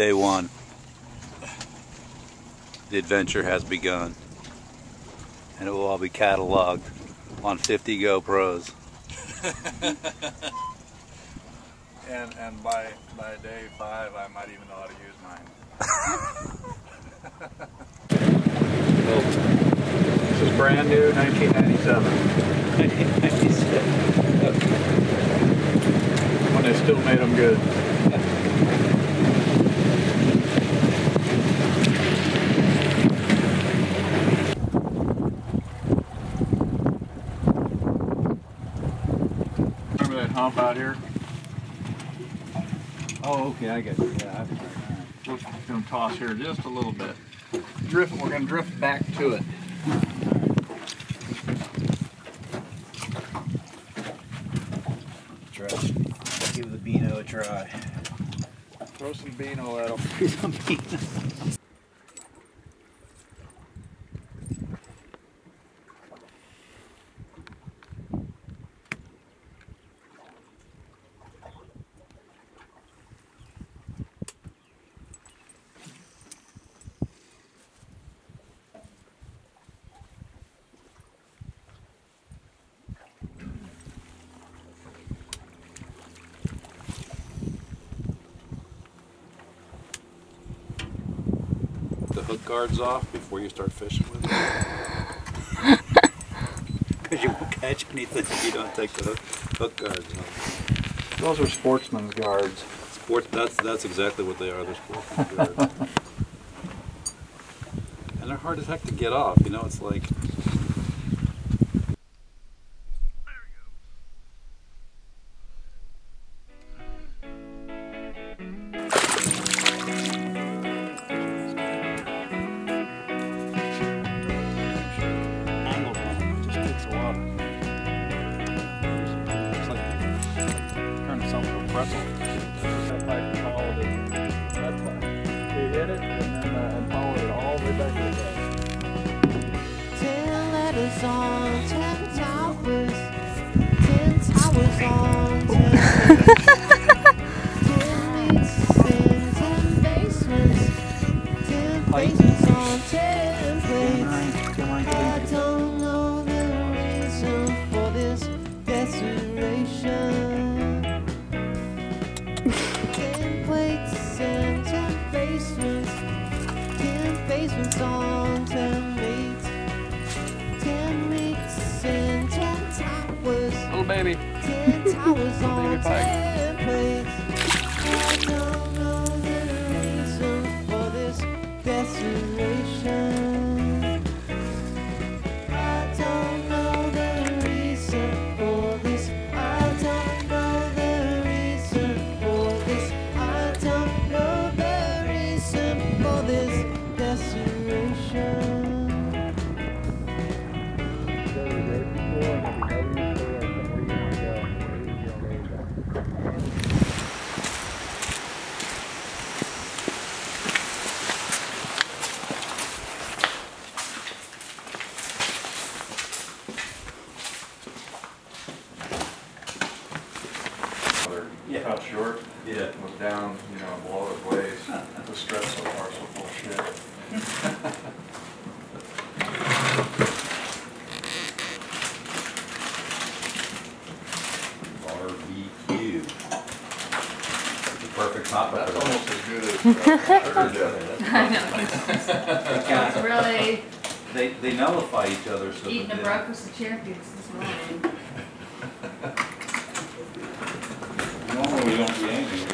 Day one. The adventure has begun. And it will all be cataloged on 50 GoPros. and by day 5, I might even know how to use mine. This is brand new, 1997. 1997. Okay. When they still made them good. Hump out here. Oh, okay, I get it. Yeah, we're going to toss here just a little bit. Drift. We're going to drift back to it. Try. Give the Beano a try. Throw some Beano at him. Hook guards off before you start fishing with them. Because you won't catch anything if you don't take the hook guards off. Those are sportsman's guards. That's exactly what they are. They're sportsman's guards. And they're hard as heck to get off. You know, it's like. Baby. 10 towers on 10 plates. I don't know the reason for this desolation. I don't know the reason for this. I don't know the reason for this. I don't know the reason for this desolation. Down, you know, all the ways. The stress so far, so full of shit. Bar-B-Q. The perfect hot pepper. That's almost as good as. I know. Really. They nullify each other. So eating a breakfast of champions this morning. Normally we don't do anything.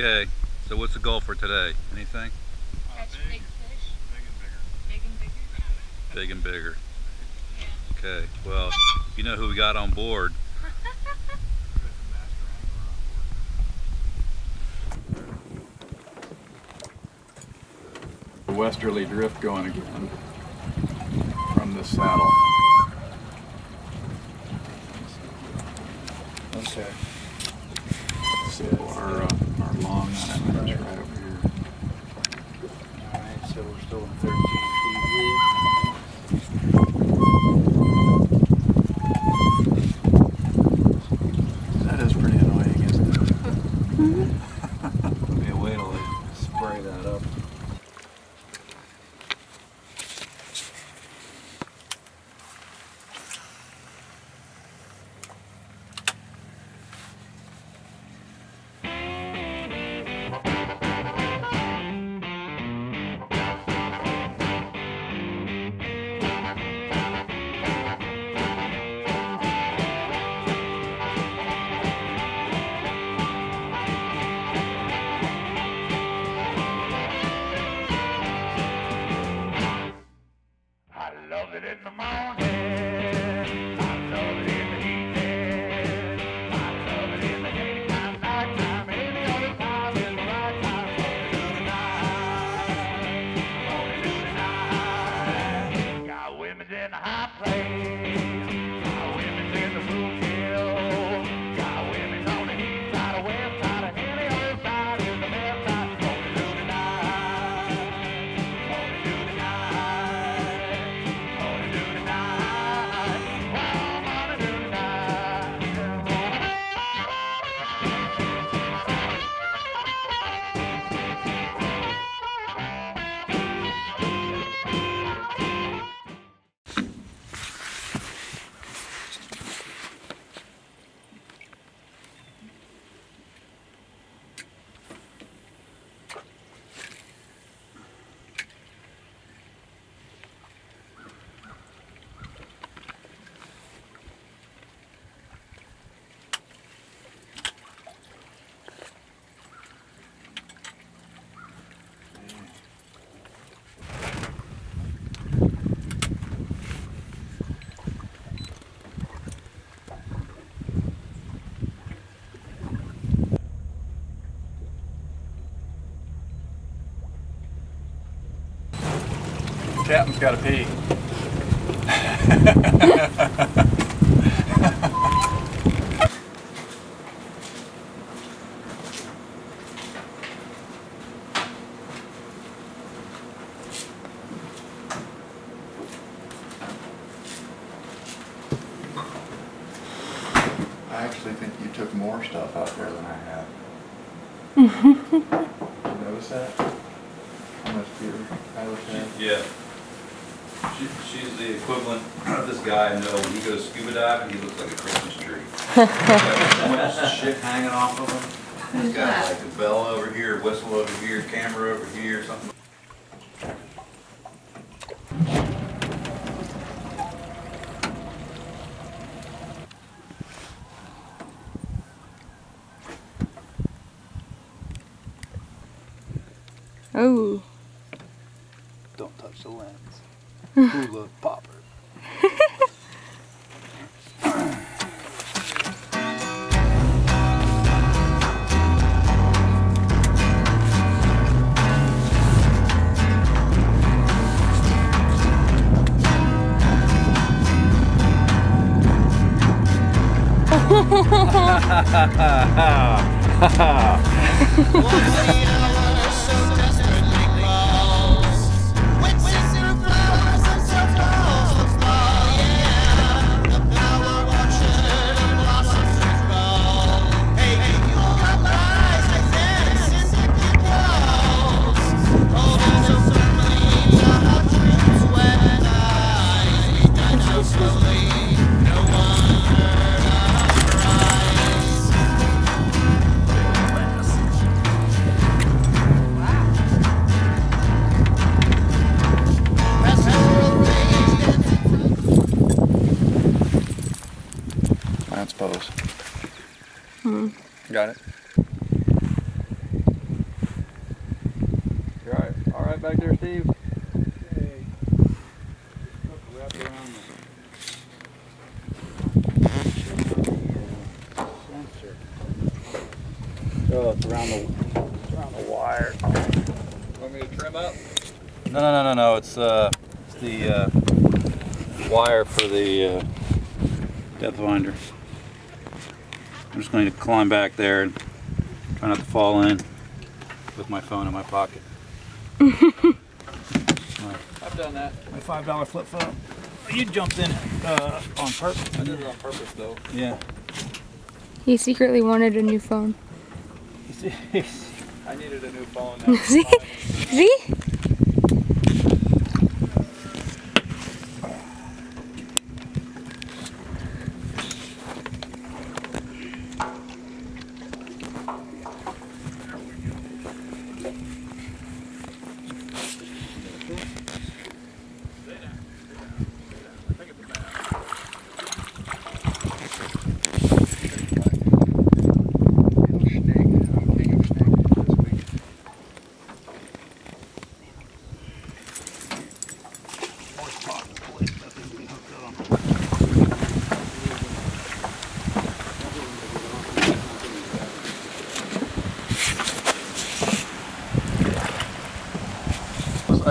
Okay, so what's the goal for today? Anything? Catch big fish. Big and bigger. Big and bigger. Yeah. Okay, well, you know who we got on board. The westerly drift going again from the saddle. Okay. Our long island is right over here. Alright, so we're still in 13 feet. That is pretty annoying, isn't it? Mm-hmm. love it in the morning. I love it in the evening. I love it in the daytime, nighttime, any other time is the right time. Only do the night. Got women in the high place. Got women in the blue hill. Got women on the east side, the west side, or any other side is the best side. Only do the night. Only do the night. Only do the night. Well, I'm only do the Captain's got to pee. I actually think you took more stuff out there than I have. You notice that? How much beer I would have? Yeah. She's the equivalent of this guy I know. He goes scuba diving, he looks like a Christmas tree. So much shit hanging off of him. He's got like a bell over here, whistle over here, camera over here, something. Oh. Don't touch the lens. Hula popper. Got it. You're all right. All right back there, Steve. Okay. Look, wrap it around the sensor. Oh, it's around the wire. Want me to trim up? No, no, no, no, no. It's the wire for the depth finder. I'm just going to climb back there and try not to fall in with my phone in my pocket. I've done that. My $5 flip phone. You jumped in on purpose. I did it on purpose though. Yeah. He secretly wanted a new phone. I needed a new phone. Now. See? See?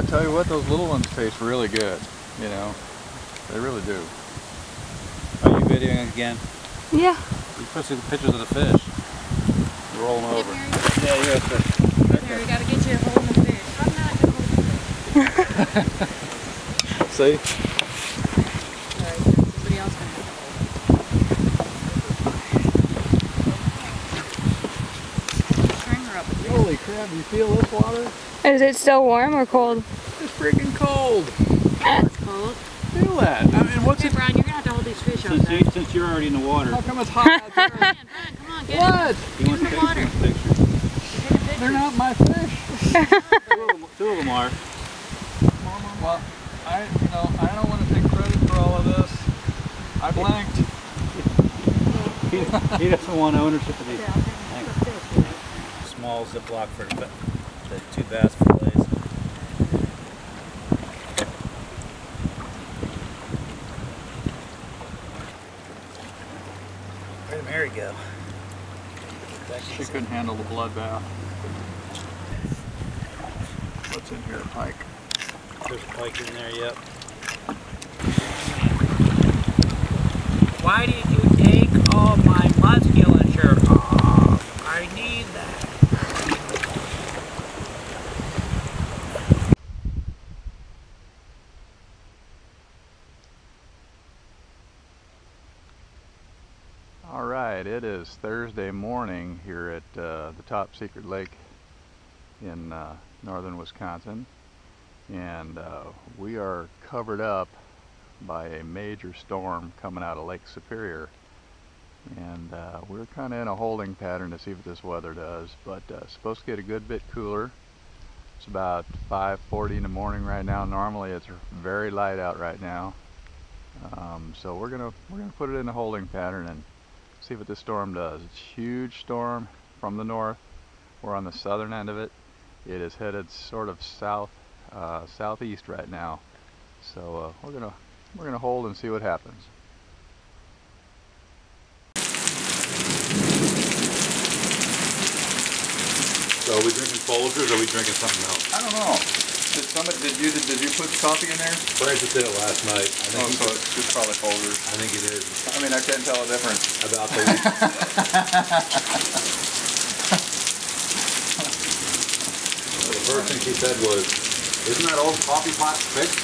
tell you what, those little ones taste really good, you know. They really do. Are you videoing again? Yeah. You posted pictures of the fish. You're rolling over. Yeah, you got a fish. Right there, we gotta get you a hole in the fish. I'm not gonna hold the fish. See? Sorry, somebody else gonna have to string her up. Holy crap, you feel this water? Is it still warm or cold? It's freaking cold. It's cold. Feel that. I mean, what's it? Hey, Brian, you're gonna have to hold these fish out there. Since you're already in the water. How come it's hot out there? Brian, come on, get what? Get in the water. Picture. They're not my fish. Two of them are. Well, I don't want to take credit for all of this. I blanked. He doesn't want ownership of these. Yeah, small Ziploc for the two bass fillets. Where'd Mary go? She couldn't handle the bloodbath. What's in here? Pike. There's a pike in there, yep. Why did you take all my musculature off? I need that. It is Thursday morning here at the Top Secret Lake in northern Wisconsin, and we are covered up by a major storm coming out of Lake Superior, and we're kind of in a holding pattern to see what this weather does, but it's supposed to get a good bit cooler. It's about 5:40 in the morning right now. Normally it's very light out right now, so we're gonna put it in a holding pattern and see what this storm does. It's a huge storm from the north. We're on the southern end of it. It is headed sort of south, southeast right now. So we're gonna hold and see what happens. So are we drinking Folgers, or are we drinking something else? I don't know. Did you put coffee in there? Francis did it last night. I think so it's probably Folgers. I think it is. I mean, I can't tell a difference. About the week. The first thing she said was, "Isn't that old coffee pot fixed?"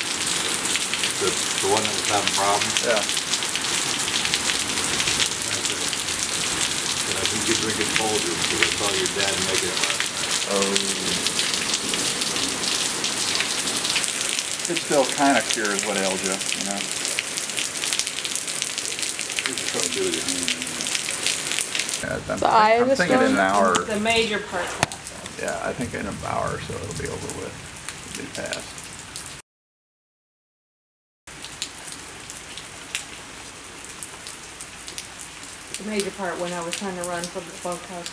The one that was having problems. Yeah. And I think you drink it Folgers because I saw your dad making it last night. Oh. It still kind of cures what ails you, you know. I'm thinking in an hour. The major part passes. Yeah, I think in an hour or so it'll be over with. It'll be passed. The major part when I was trying to run from the bunkhouse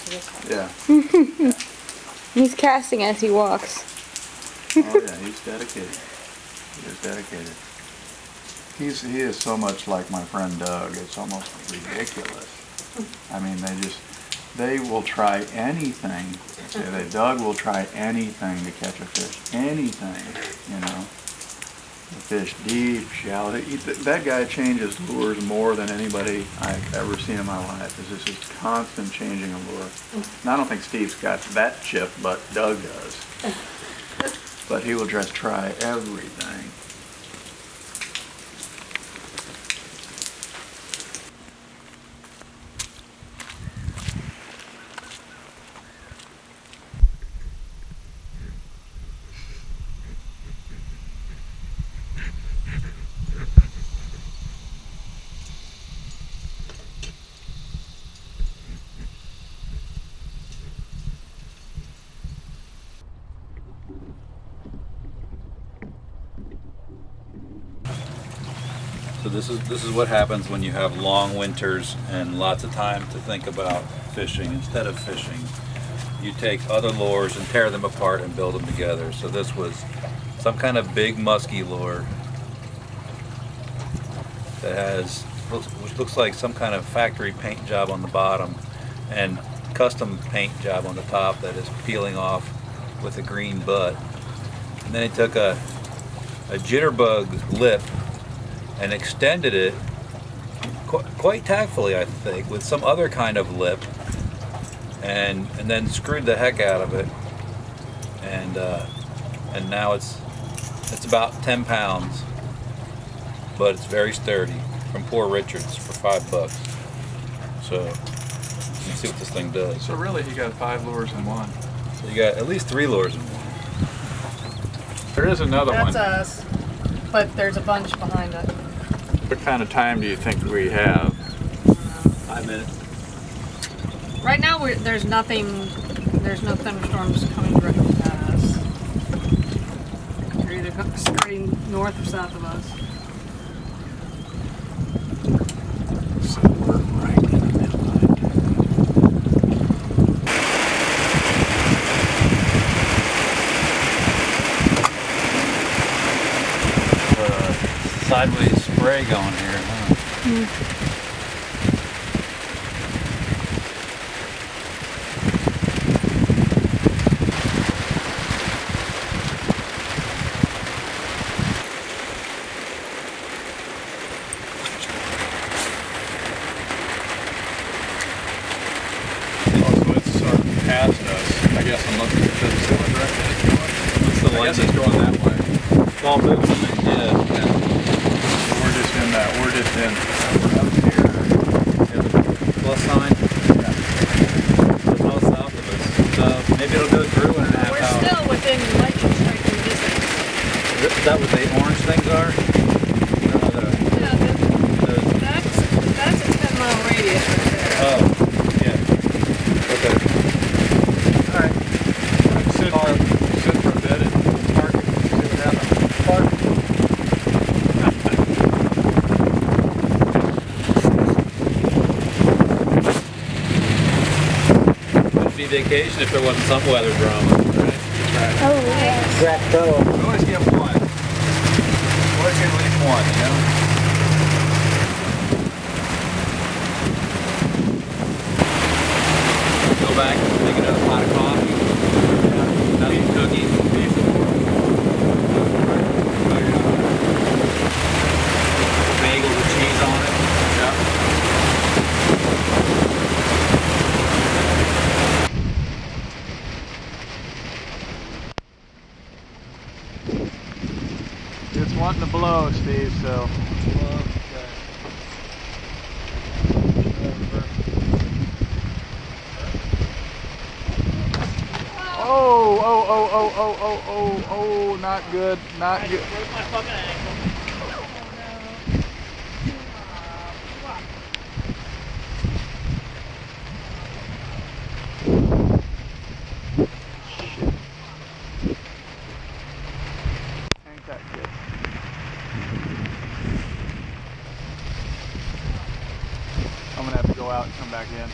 to this house. Yeah. He's casting as he walks. Oh yeah, he's dedicated. He is dedicated. He is so much like my friend Doug. It's almost ridiculous. I mean, they will try anything. Doug will try anything to catch a fish. Anything, you know. The fish deep, shallow. That guy changes lures more than anybody I've ever seen in my life. It's just this constant changing of lure. And I don't think Steve's got that chip, but Doug does. But he will just try everything. This is what happens when you have long winters and lots of time to think about fishing. Instead of fishing, you take other lures and tear them apart and build them together. So this was some kind of big musky lure that has, which looks like some kind of factory paint job on the bottom and custom paint job on the top that is peeling off with a green butt. And then I took a jitterbug lip and extended it quite tactfully, I think, with some other kind of lip, and then screwed the heck out of it, and now it's about 10 pounds, but it's very sturdy, from Poor Richard's for $5. So let's see what this thing does. So really you got 5 lures in one. So you got at least 3 lures in one. There is another one. That's us, but there's a bunch behind us. What kind of time do you think we have? 5 minutes. Right now there's nothing, there's no thunderstorms coming directly at us. They're either scurrying north or south of us. Sideways spray going here, huh? It's sort of past us, I guess, unless it's the same direction. I guess it's going that way. Small movement, yeah. We're just in. We're up here. Yeah. Plus sign. Yeah. There's no south of us. So maybe it'll go through in a half hour. We're still within lightning striking distance. Is that what the orange things are? No, that's a 10-mile radius right there. Oh, yeah. Okay. All right. Sit for a bit and park it. See what happens. Vacation if there wasn't some weather drama. Right? Oh, yeah. Exacto. We always get one. We always get at least one, you know? Go back and make another pot of coffee. Another cookie. Bagel with cheese on it. Wanting to blow, Steve, so. Oh, not good, not good. I broke my fucking ankle. Shit. Ain't that good. I'm gonna have to go out and come back in.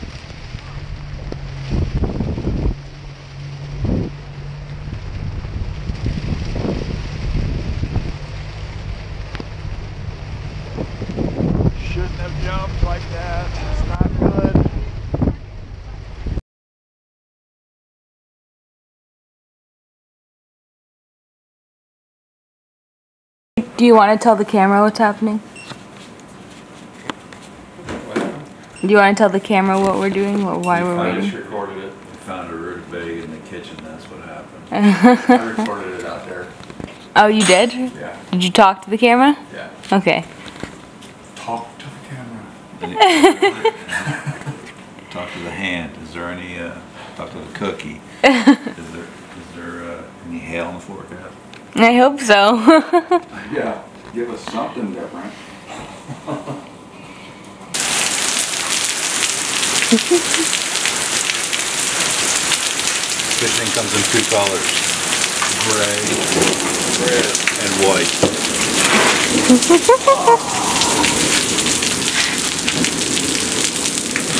Shouldn't have jumped like that. It's not good. Do you want to tell the camera what's happening? Do you want to tell the camera what we're doing or why we're waiting? I just recorded it. We found a rutabaga in the kitchen. That's what happened. I recorded it out there. Oh, you did? Yeah. Did you talk to the camera? Yeah. Okay. Talk to the camera. Talk to the hand. Is there any, talk to the cookie. Is there any hail in the forecast? I hope so. Yeah. Give us something different. Fishing comes in 2 colors, gray, red, and white.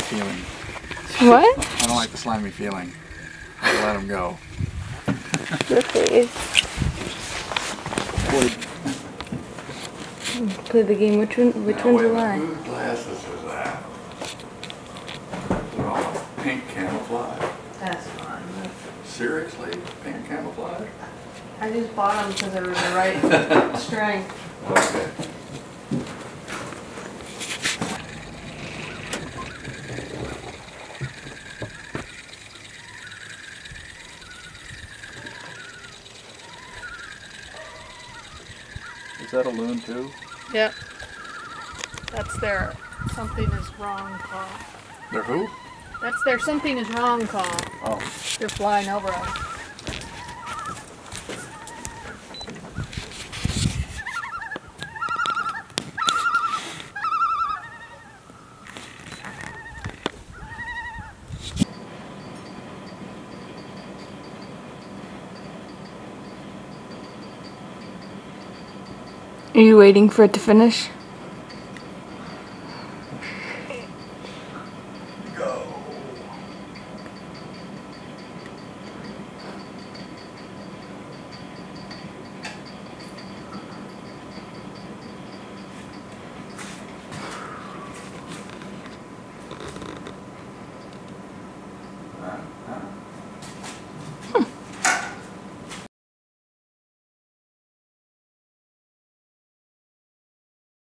Feeling. What? I don't like the slimy feeling. I let him go. Your face. Play the game. Which one's alive? Whose glasses is that? Pink camouflage. That's fun. Seriously? Pink camouflage? I just bought them because they were the right strength. Okay. Is that a loon too? Yep. That's their something is wrong call. Their who? That's their something is wrong call. Oh. They're flying over us. Are you waiting for it to finish?